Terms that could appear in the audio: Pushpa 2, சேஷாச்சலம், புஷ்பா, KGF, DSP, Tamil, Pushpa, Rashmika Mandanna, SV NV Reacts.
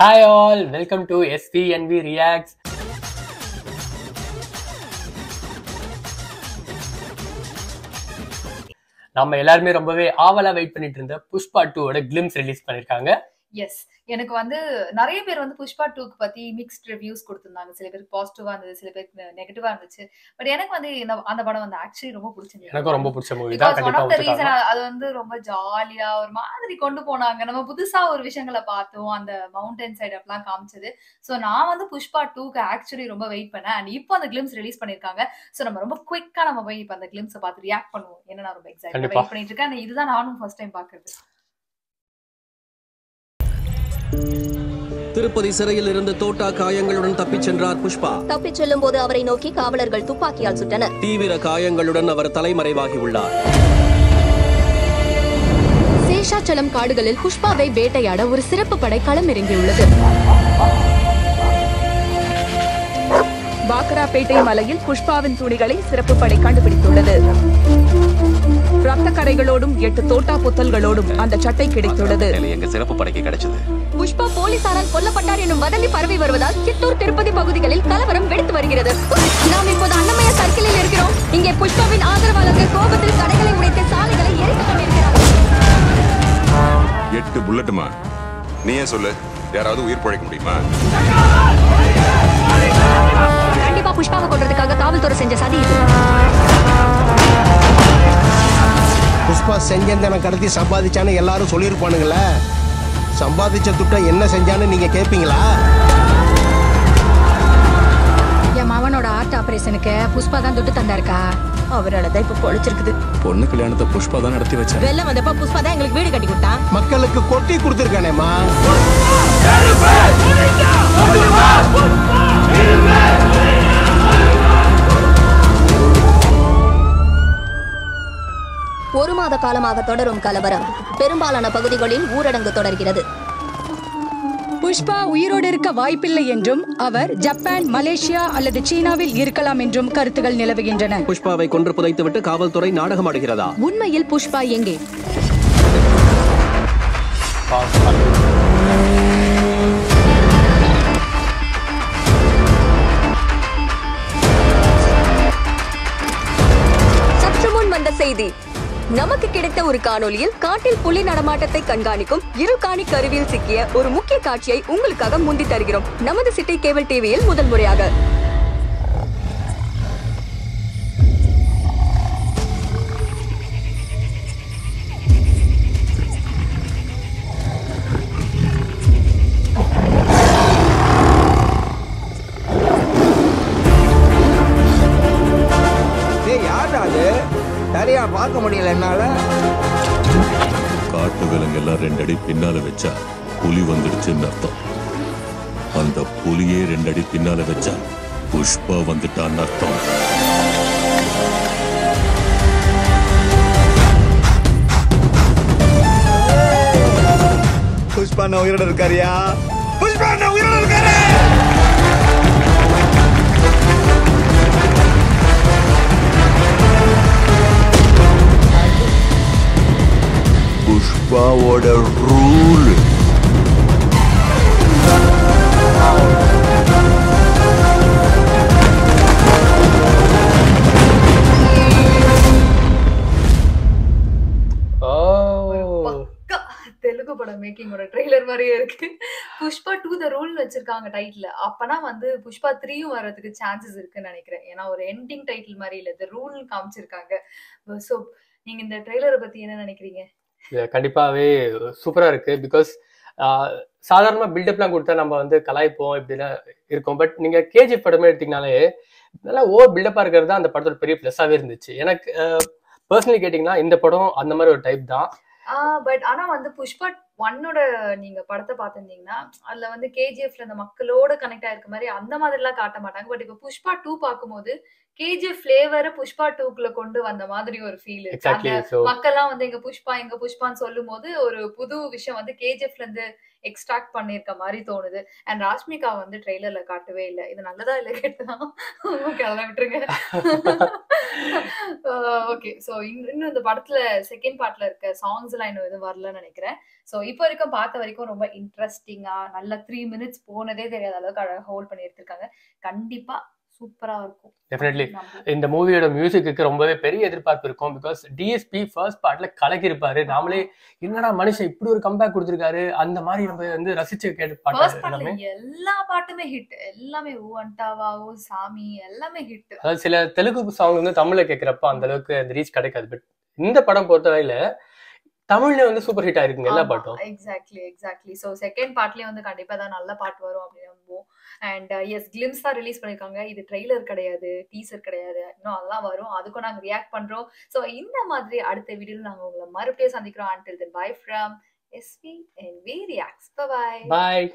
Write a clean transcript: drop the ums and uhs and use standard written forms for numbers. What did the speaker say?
Hi all, welcome to SV NV Reacts. நாம எல்லாரும் ரொம்பவே ஆவலா வெயிட் பண்ணிட்டு இருந்த புஷ்பா 2 ஓட கிளிம்ஸ் ரிலீஸ் பண்ணிருக்காங்க. Yes, எனக்கு நிறைய பேர் புஷ்பா 2 க்கு பத்தி மிக்ஸ்ட் ரிவ்யூஸ் கொடுத்திருந்தாங்க. சில பேர் பாசிட்டிவா இருந்துச்சு, சில பேர் நெகட்டிவா இருந்துச்சு. பட் எனக்கு அந்த படம் ஆக்சுவலி ரொம்ப பிடிச்சது. எனக்கு ரொம்ப பிடிச்ச மூவி தான். கண்டிப்பா ரீசன் அது ரொம்ப ஜாலியா ஒரு மாதிரி கொண்டு போனாங்க. நம்ம புதுசா ஒரு விஷயங்களை பார்த்தோம், அந்த மவுண்டன் சைடு அப்பெல்லாம் காமிச்சது. சோ நான் புஷ்பா 2 க்கு ஆக்சுவலி ரொம்ப வெயிட் பண்ணேன். அண்ட் இப்போ அந்த கிளிம்ஸ் ரிலீஸ் பண்ணிருக்காங்க. சோ நம்ம ரொம்ப குவிக்கா நம்ம போய் இப்ப அந்த கிளிம்ஸை பார்த்து ரியாக்ட் பண்ணுவோம். ஏன்னா நான் ரொம்ப எக்ஸைட்டட் வெயிட் பண்ணிட்டு இருக்கேன். இதுதான் நானும் ஃபர்ஸ்ட் டைம் பாக்குறது. திருப்பதி சிறையில் இருந்து தோட்டா காயங்களுடன் தப்பிச் சென்றார் புஷ்பா. தப்பிச் செல்லும் போது அவரை நோக்கி காவலர்கள் துப்பாக்கியால் சுட்டனர். தீவிர காயங்களுடன் அவர் தலைமறைவாகி உள்ளார். சேஷாச்சலம் காடுகளில் புஷ்பாவை வேட்டையாட ஒரு சிறப்பு படை களம் இறங்கியுள்ளது. வாக்கராப்பேட்டை மலையில் புஷ்பாவின் துணிகளை சிறப்பு படை கண்டுபிடித்துள்ளது. ரத்த கரைகளோடும் 8 தோட்டா புத்தல்களோடும் அந்த சட்டை கிடைத்துள்ளது. புஷ்பா போலீசாரால் கொல்லப்பட்டார் எனும் வதந்தி பரவி வருவதால் சித்தூர் திருப்பதி பகுதிகளில் கலவரம் வெடித்து வருகிறது. நாம் இப்போது அண்ணமய சர்க்கிளில் இருக்கிறோம். இங்கே புஷ்பாவின் ஆதரவாளர்கள் கோபத்தில் கடைகளை உடைத்து சாலைகளை எரித்துக் கொண்டிருக்கிறார்கள். 8 புல்லட்டுமா? நீயே சொல்லு, யாராவது உயிர் பிழைக்க முடியுமா? கண்டிப்பா புஷ்பாவை கொல்றதுக்காக காவல்துறை செஞ்ச சதி இது. புஷ்பா செஞ்சந்தன கடத்தி சம்பாதிச்சான்னு எல்லாரும் சொல்லியிருப்பானுங்கள. சம்பாதிச்ச துட்ட என்ன செஞ்சான்னு நீங்க கேட்பீங்களா? என் மாவனோட ஹார்ட் ஆபரேஷனுக்கு புஷ்பா தான் துட்டு தந்தாருக்கா. அவராலதான் இப்ப பொழைச்சிருக்குது. பொண்ணு கல்யாணத்தை புஷ்பா தான் நடத்தி வச்சா. வெள்ளம் வந்தப்ப புஷ்பா தான் எங்களுக்கு வீடு கட்டி கொடுத்தா. மக்களுக்கு கொட்டி கொடுத்துருக்கானேமா. ஒரு மாத காலமாக தொடரும் கலவரம் பெரும்பாலான பகுதிகளில் ஊரடங்கு தொடர்கிறது. புஷ்பா உயிரோடு இருக்க வாய்ப்பில்லை என்றும் அவர் ஜப்பான், மலேசியா அல்லது சீனாவில் இருக்கலாம் என்றும் கருத்துகள் நிலவுகின்றன. புஷ்பாவை கொன்று புதைத்துவிட்டு காவல்துறை நாடகம் ஆடுகிறதா? உண்மையில் புஷ்பா எங்கே? சற்று முன் வந்த செய்தி, நமக்கு கிடைத்த ஒரு காணொலியில் காட்டில் புலி நடமாட்டத்தை கண்காணிக்கும் இருள்காணி கருவியில் சிக்கிய ஒரு முக்கிய காட்சியை உங்களுக்காக முந்தி தருகிறோம். நமது சிட்டி கேபிள் டிவியில் முதல் முறையாக பார்க்க முடியல. என்னால காட்டு விலங்கு எல்லாம் 2 அடி பின்னால வச்சா புலி வந்துடுச்சுன்னு அர்த்தம். அந்த புலியே 2 அடி பின்னால வச்சா புஷ்பா வந்துட்டான்னு அர்த்தம். புஷ்பா நான் உயிரோட இருக்காரியா? புஷ்பா நான் உயிரோட இருக்காரு. புஷ்பாவோட ரூல் தெலுங்கு படம் மேக்கிங்கோட ட்ரெய்லர் மாதிரியே இருக்கு. புஷ்பா 2 த ரூல் வச்சிருக்காங்க டைட்டில். அப்பனா புஷ்பா 3யும் வர்றதுக்கு சான்சஸ் இருக்குன்னு நினைக்கிறேன். ஏன்னா ஒரு எண்டிங் டைட்டில் மாதிரி இல்ல, த ரூல் காமிச்சிருக்காங்க. சோ நீங்க இந்த ட்ரெய்லரை பத்தி என்ன நினைக்கிறீங்க? கண்டிப்பாவே சூப்பரா இருக்கு. பிகாஸ் சாதாரணமா பில்டப்லாம் கொடுத்தா நம்ம கலாய்ப்போம், இப்படிலாம் இருக்கும். பட் நீங்க கேஜிஎஃப் படமே எடுத்தீங்கனாலே நல்லா ஓவர் பில்டப்பா இருக்கிறது அந்த படத்தோட பெரிய பிளஸ்ஸாவே இருந்துச்சு எனக்கு. பர்சனலி கேட்டீங்கன்னா இந்த படம் அந்த மாதிரி ஒரு டைப் தான். பட் ஆனா புஷ்பா 1ோட நீங்க படத்தை பாத்திருந்தீங்கன்னா அதுல கேஜிஎஃப்ல அந்த மக்களோட கனெக்ட் ஆயிருக்க மாதிரி அந்த மாதிரி எல்லாம் காட்ட மாட்டாங்க. பட் இப்ப புஷ்பா 2 பார்க்கும்போது KG flavor Pushpa 2 la kondu vanda madiri or feel exactly so makkala vanda inga pushpa nu sollumbodhu oru pudu vishayam vanda KGF la irundhu extract pannirka mari thonudhu and Rashmika vanda trailer la kaatave illa idu nalladha illa ketadha okay adha vittrunga okay so innu indha padathula second part la irka songs la innu edhu varala nenikiren so ipo irukka paatha varaikum romba interesting ah nalla 3 minutes ponadhe theriyadha alavukku hold panni eduthukaanga kandipa Definitely. In the movie, the music is very important because DSP first part like Kalakirpare, normally, Manisha put a comeback and the Mari and the Rasich part. First part, Yella Patame hit, Ellame Uantava, Sami, Ellame hit. Telugu song in the Tamil Kakrapa and the look and reach Kadakas, but in the Padamporta. Tamil on the super hit Exactly. So second partly on the Kandipa than alla part varum and yes glimpse are release panikanga idu trailer kadiyadu teaser kadiyadu no alla varum adukku naanga react pandrom so indha madri adutha video la naanga ungala marupadiya sandikrom until then bye from SV NV Reacts bye